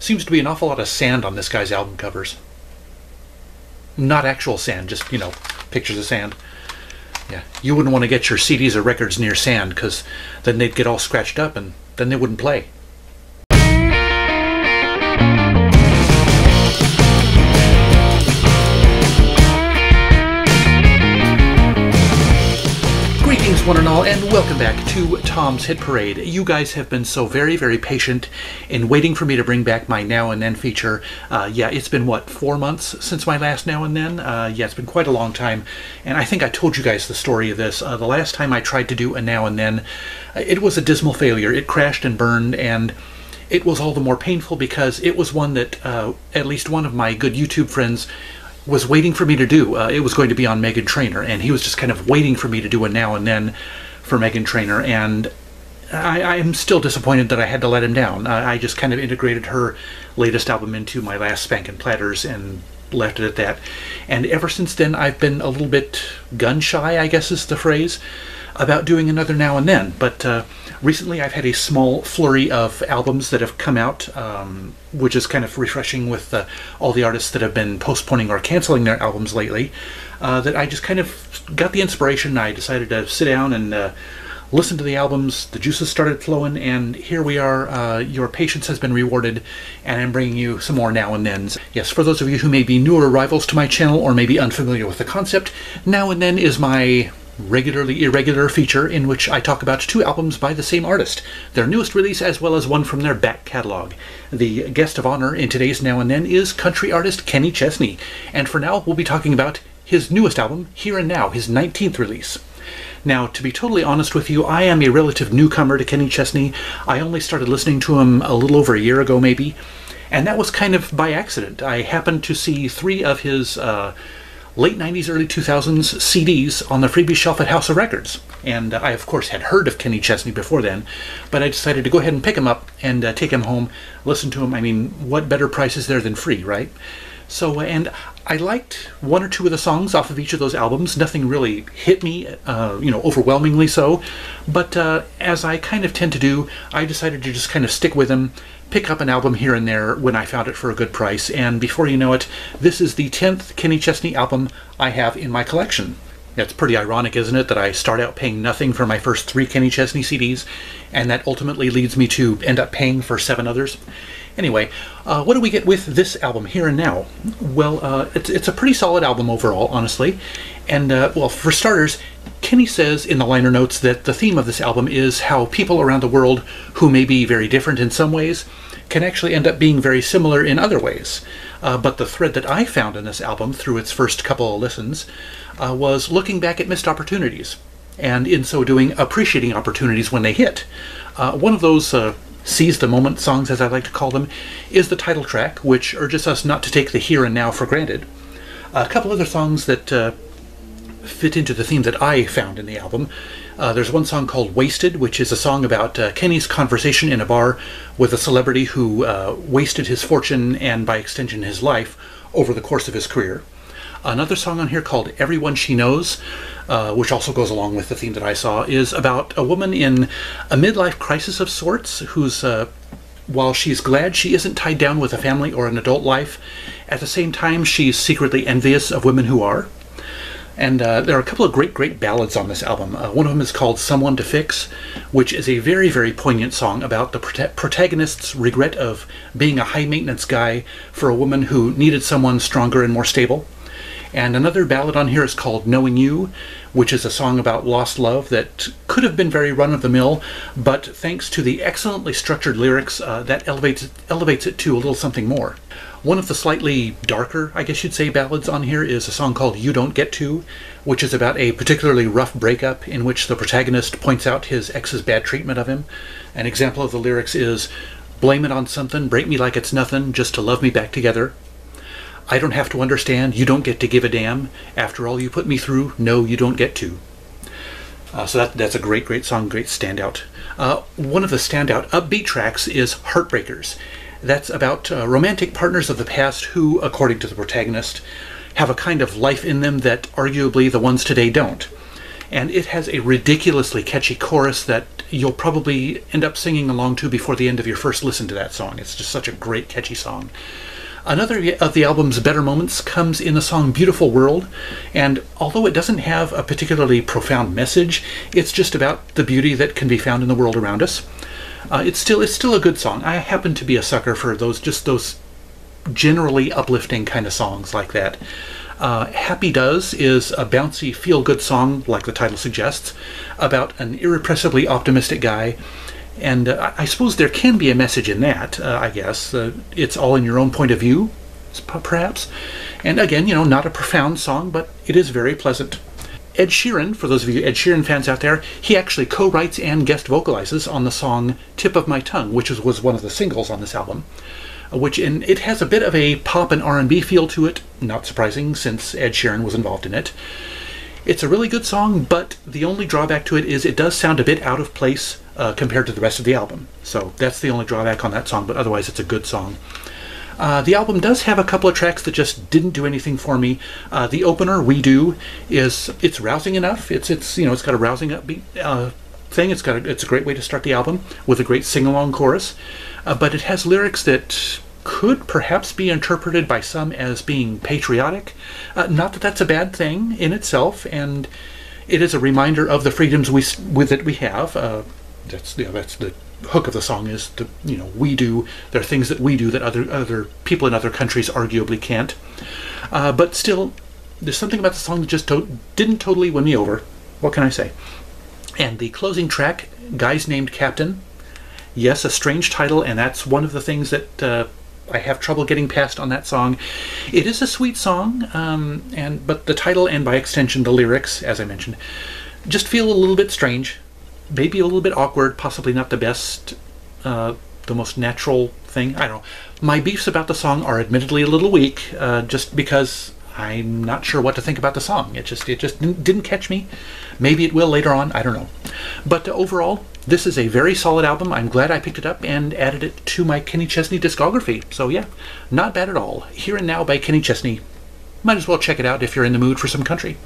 Seems to be an awful lot of sand on this guy's album covers. Not actual sand, just, you know, pictures of sand. Yeah, you wouldn't want to get your CDs or records near sand, because then they'd get all scratched up and then they wouldn't play. Greetings one and all, and welcome back to Tom's Hit Parade. You guys have been so very, very patient in waiting for me to bring back my Now and Then feature. Yeah, it's been, what, 4 months since my last Now and Then? Yeah, it's been quite a long time, and I think I told you guys the story of this. The last time I tried to do a Now and Then, it was a dismal failure. It crashed and burned, and it was all the more painful because it was one that at least one of my good YouTube friends was waiting for me to do. It was going to be on Meghan Trainor, and he was just kind of waiting for me to do a Now and Then for Meghan Trainor, and I am still disappointed that I had to let him down. I just kind of integrated her latest album into my last Spankin' Platters and left it at that. And ever since then, I've been a little bit gun-shy, I guess is the phrase, about doing another Now and Then. But recently I've had a small flurry of albums that have come out, which is kind of refreshing with all the artists that have been postponing or canceling their albums lately, that I just kind of got the inspiration. I decided to sit down and listen to the albums. The juices started flowing, and here we are. Your patience has been rewarded, and I'm bringing you some more Now and Thens. Yes, for those of you who may be newer arrivals to my channel or may be unfamiliar with the concept, Now and Then is my regularly irregular feature in which I talk about two albums by the same artist, their newest release as well as one from their back catalog. The guest of honor in today's Now and Then is country artist Kenny Chesney, and for now we'll be talking about his newest album, Here and Now, his 19th release. Now, to be totally honest with you, I am a relative newcomer to Kenny Chesney. I only started listening to him a little over a year ago maybe, and that was kind of by accident. I happened to see three of his late 90s, early 2000s CDs on the freebie shelf at House of Records. And I, of course, had heard of Kenny Chesney before then, but I decided to go ahead and pick him up and take him home, listen to him. I mean, what better price is there than free, right? So, and I liked one or two of the songs off of each of those albums. Nothing really hit me, you know, overwhelmingly so. But as I kind of tend to do, I decided to just kind of stick with him, pick up an album here and there when I found it for a good price, and before you know it, this is the 10th Kenny Chesney album I have in my collection. That's pretty ironic, isn't it, that I start out paying nothing for my first three Kenny Chesney CDs, and that ultimately leads me to end up paying for 7 others. Anyway, what do we get with this album, Here and Now? Well, it's a pretty solid album overall, honestly. And, well, for starters, Kenny says in the liner notes that the theme of this album is how people around the world, who may be very different in some ways, can actually end up being very similar in other ways. But the thread that I found in this album through its first couple of listens was looking back at missed opportunities, and in so doing, appreciating opportunities when they hit. One of those seize the moment songs, as I like to call them, is the title track, which urges us not to take the here and now for granted. A couple other songs that fit into the theme that I found in the album. There's one song called Wasted, which is a song about Kenny's conversation in a bar with a celebrity who wasted his fortune and, by extension, his life over the course of his career. Another song on here called Everyone She Knows, which also goes along with the theme that I saw, is about a woman in a midlife crisis of sorts who's, while she's glad she isn't tied down with a family or an adult life, at the same time she's secretly envious of women who are. And there are a couple of great ballads on this album. One of them is called Someone to Fix, which is a very, very poignant song about the protagonist's regret of being a high-maintenance guy for a woman who needed someone stronger and more stable. And another ballad on here is called Knowing You, which is a song about lost love that could have been very run-of-the-mill, but thanks to the excellently structured lyrics, that elevates it to a little something more. One of the slightly darker, I guess you'd say, ballads on here is a song called You Don't Get To, which is about a particularly rough breakup in which the protagonist points out his ex's bad treatment of him. An example of the lyrics is, blame it on something, break me like it's nothing, just to love me back together. I don't have to understand, you don't get to give a damn. After all you put me through, no, you don't get to. So that's a great song, great standout. One of the standout upbeat tracks is Heartbreakers. That's about romantic partners of the past who, according to the protagonist, have a kind of life in them that arguably the ones today don't. and it has a ridiculously catchy chorus that you'll probably end up singing along to before the end of your first listen to that song. It's just such a great, catchy song. Another of the album's better moments comes in the song Beautiful World, and although it doesn't have a particularly profound message, it's just about the beauty that can be found in the world around us. It's still a good song. I happen to be a sucker for those generally uplifting kind of songs like that. Happy Does is a bouncy, feel-good song, like the title suggests, about an irrepressibly optimistic guy. And I suppose there can be a message in that, I guess. It's all in your own point of view, perhaps. And again, you know, not a profound song, but it is very pleasant. Ed Sheeran, for those of you Ed Sheeran fans out there, he actually co-writes and guest vocalizes on the song Tip of My Tongue, which was one of the singles on this album. It has a bit of a pop and R&B feel to it, not surprising since Ed Sheeran was involved in it. It's a really good song, but the only drawback to it is it does sound a bit out of place compared to the rest of the album. So that's the only drawback on that song, but otherwise it's a good song. The album does have a couple of tracks that just didn't do anything for me. The opener, We Do, it's rousing enough. It's got a rousing upbeat thing. It's a great way to start the album with a great sing-along chorus, but it has lyrics that could perhaps be interpreted by some as being patriotic. Not that that's a bad thing in itself, and it is a reminder of the freedoms that we have. That's the hook of the song, is we do. There are things that we do that other people in other countries arguably can't. But still, there's something about the song that just didn't totally win me over. What can I say? And the closing track, Guys Named Captain. Yes, a strange title, and that's one of the things that I have trouble getting past on that song. It is a sweet song, but the title and by extension the lyrics, as I mentioned, just feel a little bit strange, maybe a little bit awkward, possibly not the best, the most natural thing. I don't know. My beefs about the song are admittedly a little weak, just because I'm not sure what to think about the song. It just didn't catch me. Maybe it will later on, I don't know. But overall, this is a very solid album. I'm glad I picked it up and added it to my Kenny Chesney discography. So yeah, not bad at all. Here and Now by Kenny Chesney. Might as well check it out if you're in the mood for some country.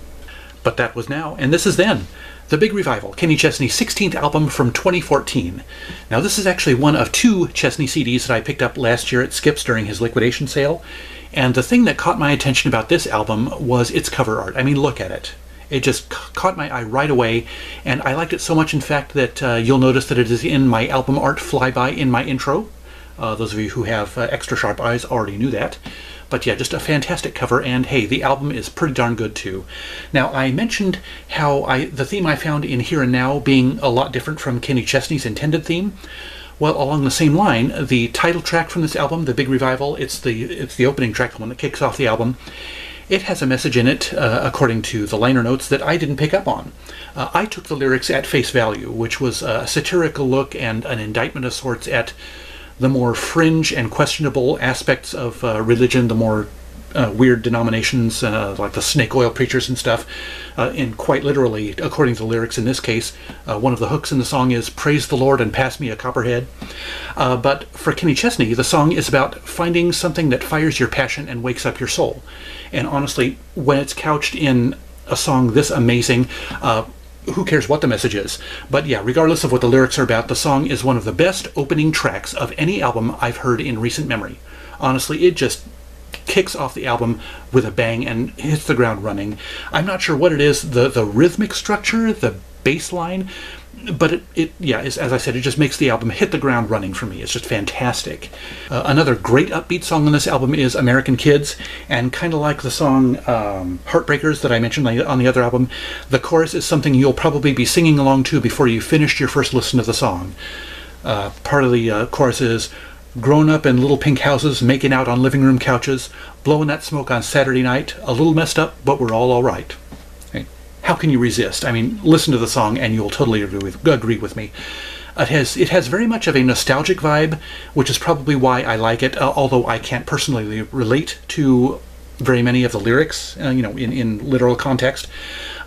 But that was Now, and this is Then. The Big Revival, Kenny Chesney's 16th album from 2014. Now this is actually one of two Chesney CDs that I picked up last year at Skip's during his liquidation sale. And the thing that caught my attention about this album was its cover art. I mean, look at it. It just caught my eye right away, and I liked it so much, in fact, that you'll notice that it is in my album art flyby in my intro. Those of you who have extra sharp eyes already knew that. But yeah, just a fantastic cover, and hey, the album is pretty darn good too. Now, I mentioned how the theme I found in Here and Now being a lot different from Kenny Chesney's intended theme. Well, along the same line, the title track from this album, The Big Revival, it's the opening track, the one that kicks off the album. It has a message in it, according to the liner notes, that I didn't pick up on. I took the lyrics at face value, which was a satirical look and an indictment of sorts at the more fringe and questionable aspects of religion, the more weird denominations, like the snake oil preachers and stuff. And quite literally, according to the lyrics in this case, one of the hooks in the song is "Praise the Lord and pass me a copperhead." But for Kenny Chesney, the song is about finding something that fires your passion and wakes up your soul. And honestly, when it's couched in a song this amazing, who cares what the message is? But yeah, regardless of what the lyrics are about, the song is one of the best opening tracks of any album I've heard in recent memory. Honestly, it just kicks off the album with a bang and hits the ground running. I'm not sure what it is, the rhythmic structure, the bass line, but as I said, it just makes the album hit the ground running for me. It's just fantastic. Another great upbeat song on this album is American Kids, and kind of like the song Heartbreakers that I mentioned on the other album, the chorus is something you'll probably be singing along to before you finished your first listen to the song. Part of the chorus is, "Grown up in little pink houses, making out on living room couches, blowing that smoke on Saturday night, a little messed up, but we're all right." How can you resist? I mean, listen to the song and you'll totally agree with me. It has very much of a nostalgic vibe, which is probably why I like it, although I can't personally relate to very many of the lyrics, in literal context.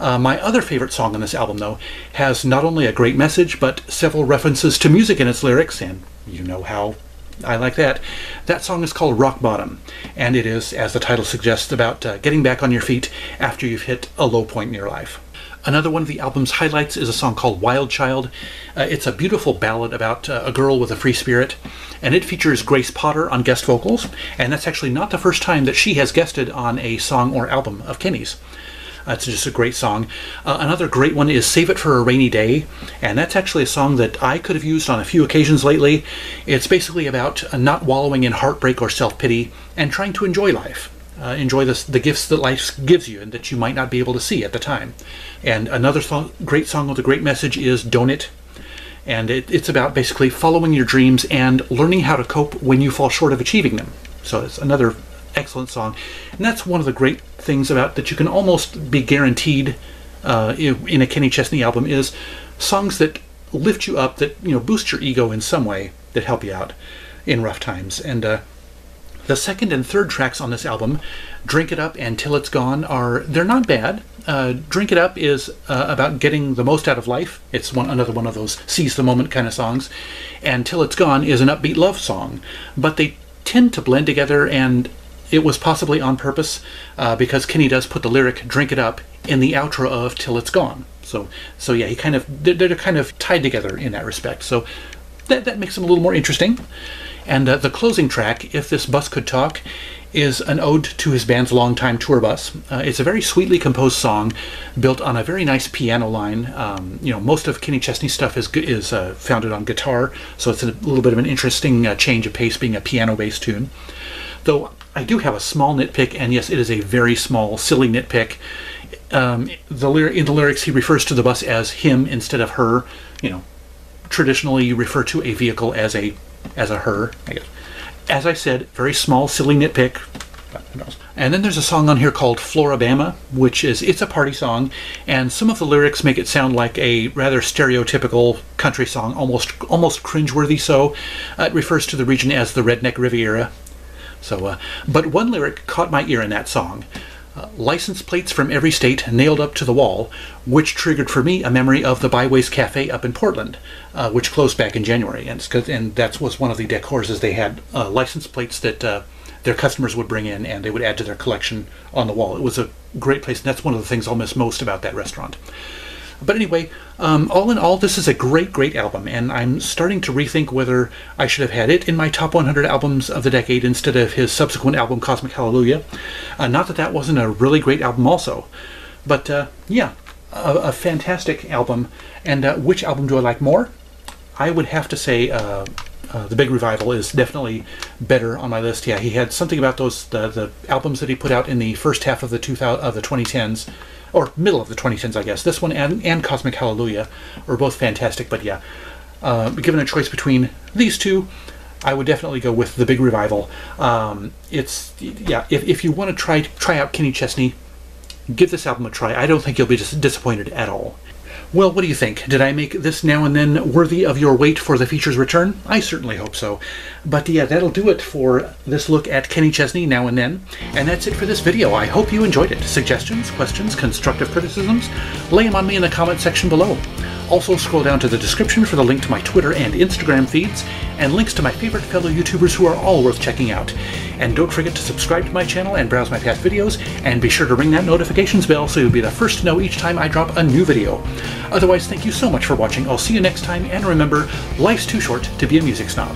My other favorite song on this album, though, has not only a great message, but several references to music in its lyrics, and you know how I like that. That song is called Rock Bottom, and it is, as the title suggests, about getting back on your feet after you've hit a low point in your life. Another one of the album's highlights is a song called Wild Child. It's a beautiful ballad about a girl with a free spirit, and it features Grace Potter on guest vocals, and that's actually not the first time that she has guested on a song or album of Kenny's. It's just a great song. Another great one is Save It for a Rainy Day, and that's actually a song that I could have used on a few occasions lately. It's basically about not wallowing in heartbreak or self-pity and trying to enjoy life. Enjoy the gifts that life gives you and that you might not be able to see at the time. And another great song with a great message is Don't It. And it's about basically following your dreams and learning how to cope when you fall short of achieving them. So it's another excellent song, and that's one of the great things about that you can almost be guaranteed in a Kenny Chesney album is songs that lift you up, that boost your ego in some way, that help you out in rough times. And the second and third tracks on this album, Drink It Up and Till It's Gone, they're not bad. Drink It Up is about getting the most out of life. It's another one of those seize the moment kind of songs, and Till It's Gone is an upbeat love song, but they tend to blend together, and it was possibly on purpose because Kenny does put the lyric Drink It Up in the outro of Till It's Gone. So yeah, he they're kind of tied together in that respect. So that makes them a little more interesting. And the closing track, If This Bus Could Talk, is an ode to his band's longtime tour bus. It's a very sweetly composed song built on a very nice piano line. Most of Kenny Chesney's stuff is founded on guitar, so it's a little bit of an interesting change of pace, being a piano-based tune. Though I do have a small nitpick, and yes, it is a very small, silly nitpick. In the lyrics, he refers to the bus as him instead of her. Traditionally, you refer to a vehicle as a her, I guess. As I said, very small, silly nitpick. And then there's a song on here called Florabama, which it's a party song, and some of the lyrics make it sound like a rather stereotypical country song, almost cringeworthy. So it refers to the region as the Redneck Riviera. So, but one lyric caught my ear in that song. License plates from every state nailed up to the wall, which triggered for me a memory of the Byways Cafe up in Portland, which closed back in January. And that was one of the decors they had, license plates that their customers would bring in and they would add to their collection on the wall. It was a great place, and that's one of the things I'll miss most about that restaurant. But anyway, all in all, this is a great, great album, and I'm starting to rethink whether I should have had it in my top 100 albums of the decade instead of his subsequent album, Cosmic Hallelujah. Not that wasn't a really great album also, but yeah, a fantastic album. And which album do I like more? I would have to say The Big Revival is definitely better on my list. Yeah, he had something about the albums that he put out in the first half of the 2010s. Or middle of the 2010s, I guess. This one and Cosmic Hallelujah are both fantastic, but yeah. Given a choice between these two, I would definitely go with The Big Revival. If you want to try out Kenny Chesney, give this album a try. I don't think you'll be disappointed at all. Well, what do you think? Did I make this now and then worthy of your wait for the feature's return? I certainly hope so. But yeah, that'll do it for this look at Kenny Chesney now and then. And that's it for this video. I hope you enjoyed it. Suggestions, questions, constructive criticisms? Lay them on me in the comment section below. Also scroll down to the description for the link to my Twitter and Instagram feeds, and links to my favorite fellow YouTubers who are all worth checking out. And don't forget to subscribe to my channel and browse my past videos, and be sure to ring that notifications bell so you'll be the first to know each time I drop a new video. Otherwise, thank you so much for watching. I'll see you next time, and remember, life's too short to be a music snob.